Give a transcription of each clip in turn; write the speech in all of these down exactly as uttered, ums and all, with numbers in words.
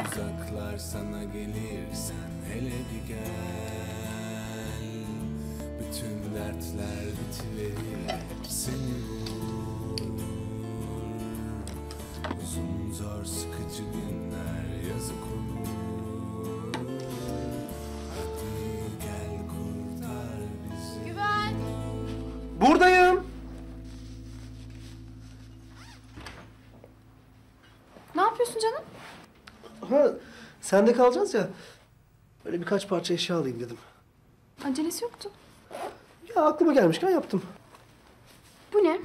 Uzaklar sana gelirsen hele bir gel. Bütün dertler bitiverir, seni vur. Uzun zor sıkıcı günler yazık olur. Hadi gel kurtar bizi. Güven! Buradayım! Ne yapıyorsun canım? Ha, sende kalacağız ya. Böyle birkaç parça eşya alayım dedim. Acelesi yoktu. Ya aklıma gelmişken yaptım. Bu ne?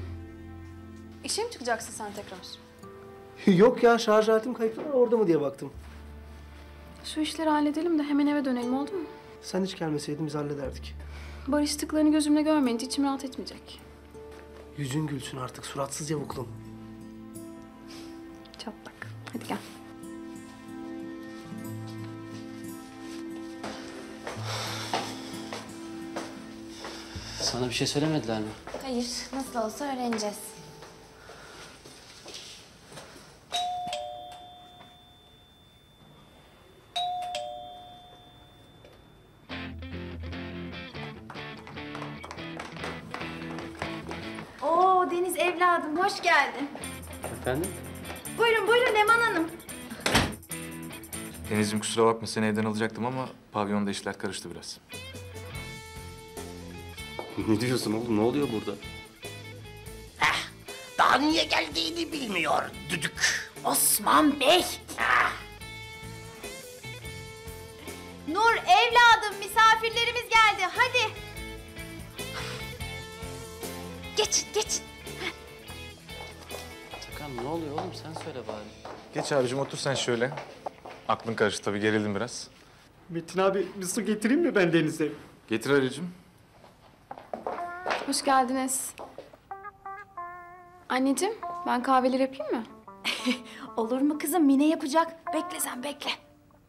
İşe mi çıkacaksın sen tekrar? Yok ya, şarj aletim kayıptı ama orada mı diye baktım. Şu işleri halledelim de hemen eve dönelim, oldu mu? Sen hiç gelmeseydin biz hallederdik. Barıştıklarını gözümle görmeyince içim rahat etmeyecek. Yüzün gülsün artık, suratsız yavuklum. Çatlak, hadi gel. Sana bir şey söylemediler mi? Hayır, nasıl olsa öğreneceğiz. Oo Deniz evladım, hoş geldin. Efendim? Buyurun, buyurun Eman Hanım. Deniz'im kusura bakma, seni evden alacaktım ama pavyonda işler karıştı biraz. Ne diyorsun oğlum? Ne oluyor burada? Heh, daha niye geldiğini bilmiyor düdük. Osman Bey. Heh. Nur evladım, misafirlerimiz geldi. Hadi. Geçin, geçin. Takan ne oluyor oğlum? Sen söyle bari. Geç abicim, otur sen şöyle. Aklın karıştı tabii, gerildim biraz. Metin abi, bir su getireyim mi ben Deniz'e? Getir Ali'cim. Hoş geldiniz. Anneciğim, ben kahveleri yapayım mı? Olur mu kızım? Mine yapacak. Bekle sen, bekle.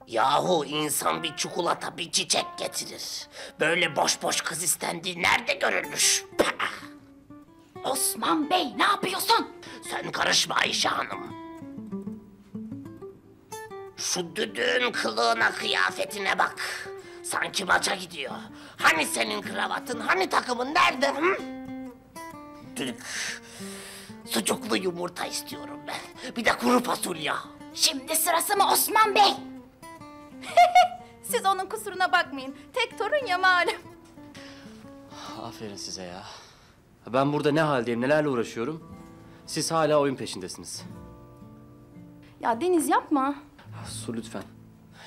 Yahu insan bir çikolata, bir çiçek getirir. Böyle boş boş kız istendiği nerede görülmüş? Osman Bey, ne yapıyorsun? Sen karışma Ayşe Hanım. Şu düdüğün kılığına, kıyafetine bak. Sanki maça gidiyor. Hani senin kravatın, hani takımın nerede? Hı? Düdük. Sucuklu yumurta istiyorum ben. Bir de kuru fasulye. Şimdi sırası mı Osman Bey? Siz onun kusuruna bakmayın. Tek torun ya malum. Aferin size ya. Ben burada ne haldeyim, nelerle uğraşıyorum. Siz hala oyun peşindesiniz. Ya Deniz yapma. Su lütfen.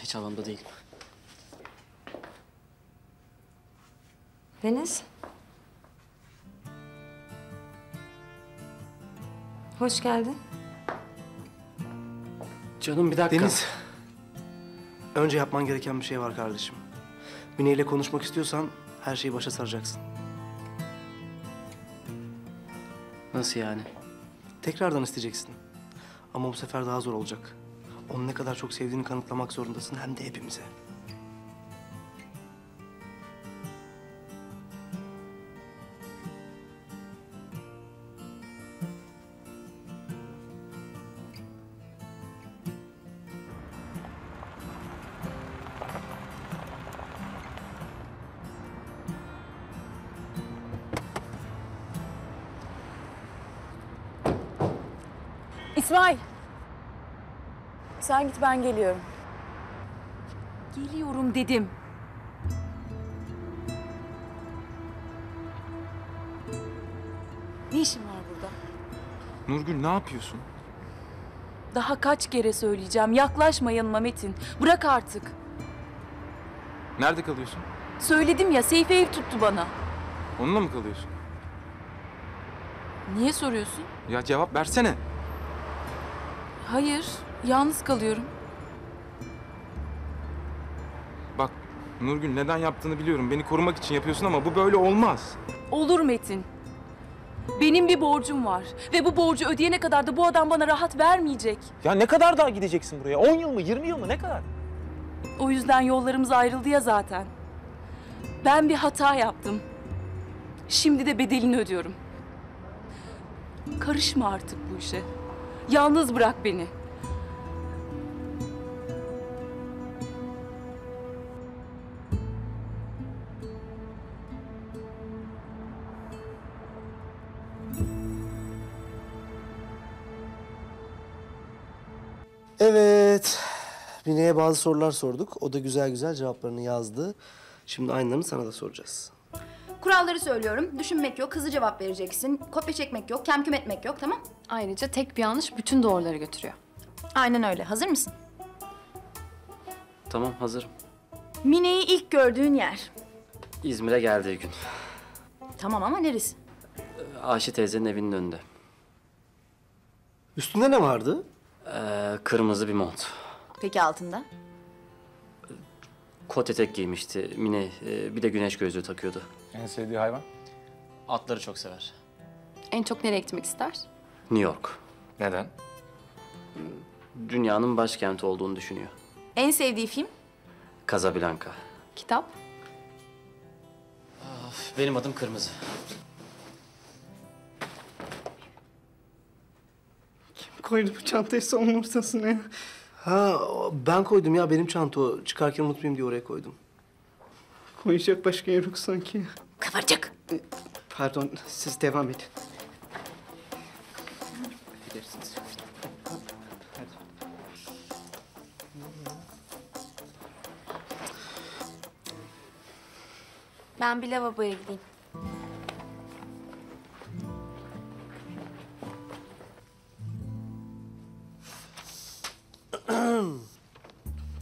Hiç havamda değilim. Deniz. Hoş geldin. Canım bir dakika. Deniz. Önce yapman gereken bir şey var kardeşim. Mine ile konuşmak istiyorsan her şeyi başa saracaksın. Nasıl yani? Tekrardan isteyeceksin. Ama bu sefer daha zor olacak. Onu ne kadar çok sevdiğini kanıtlamak zorundasın, hem de hepimize. İsmail! Sen git, ben geliyorum. Geliyorum dedim. Ne işin var burada? Nurgül, ne yapıyorsun? Daha kaç kere söyleyeceğim, yaklaşma yanıma Metin. Bırak artık. Nerede kalıyorsun? Söyledim ya, Seyfi ev tuttu bana. Onunla mı kalıyorsun? Niye soruyorsun? Ya cevap versene. Hayır, yalnız kalıyorum. Bak Nurgül, neden yaptığını biliyorum. Beni korumak için yapıyorsun ama bu böyle olmaz. Olur Metin. Benim bir borcum var ve bu borcu ödeyene kadar da bu adam bana rahat vermeyecek. Ya ne kadar daha gideceksin buraya? On yıl mı, yirmi yıl mı, ne kadar? O yüzden yollarımız ayrıldı ya zaten. Ben bir hata yaptım. Şimdi de bedelini ödüyorum. Karışma artık bu işe. Yalnız bırak beni. Evet, Mine'ye bazı sorular sorduk. O da güzel güzel cevaplarını yazdı. Şimdi aynılarını sana da soracağız. Kuralları söylüyorum. Düşünmek yok, hızlı cevap vereceksin. Kopya çekmek yok, kemküm etmek yok, tamam? Ayrıca tek bir yanlış bütün doğruları götürüyor. Aynen öyle. Hazır mısın? Tamam, hazırım. Mine'yi ilk gördüğün yer? İzmir'e geldiği gün. Tamam ama neresi? Ayşe teyzenin evinin önünde. Üstünde ne vardı? Ee, kırmızı bir mont. Peki altında? Kot etek giymişti Mine. Bir de güneş gözlüğü takıyordu. En sevdiği hayvan? Atları çok sever. En çok nereye gitmek ister? New York. Neden? Dünyanın başkenti olduğunu düşünüyor. En sevdiği film? Casablanca. Kitap? Of, Benim Adım Kırmızı. Kim koydu bu çantayı son umurtasına ya? Ha, ben koydum ya. Benim çanta o. Çıkarken unutmayayım diye oraya koydum. Koyacak başka yer yok sanki. Kıvırcık. Pardon, siz devam edin. Gidersiniz. Ben bir lavaboya gideyim.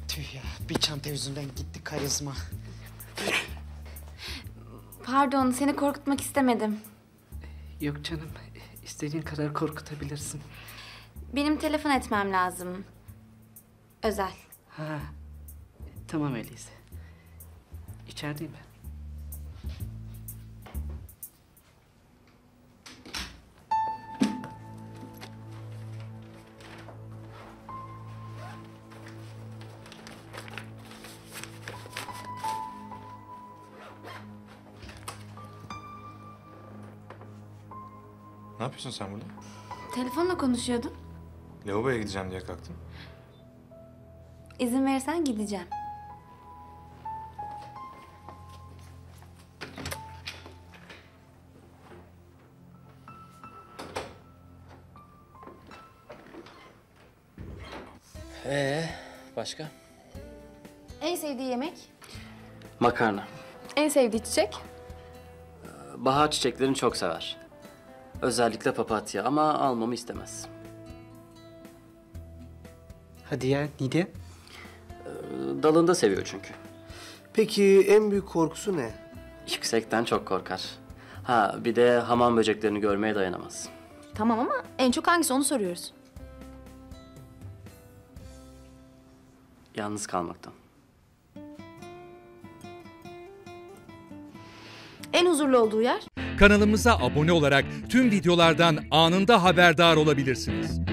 Tüh ya, bir çanta yüzünden gitti karizma. Pardon, seni korkutmak istemedim. Yok canım, istediğin kadar korkutabilirsin. Benim telefon etmem lazım. Özel. Ha, tamam öyleyse. İçerideyim ben. Ne yapıyorsun sen burada? Telefonla konuşuyordum. Lavaboya gideceğim diye kalktım. İzin verirsen gideceğim. Ee, başka? En sevdiği yemek? Makarna. En sevdiği çiçek? Bahar çiçeklerini çok sever. Özellikle papatya ama almamı istemez. Hadi ya, Nide? Ee, dalında seviyor çünkü. Peki en büyük korkusu ne? Yüksekten çok korkar. Ha, bir de hamam böceklerini görmeye dayanamaz. Tamam ama en çok hangisi onu soruyoruz. Yalnız kalmaktan. En huzurlu olduğu yer? Kanalımıza abone olarak tüm videolardan anında haberdar olabilirsiniz.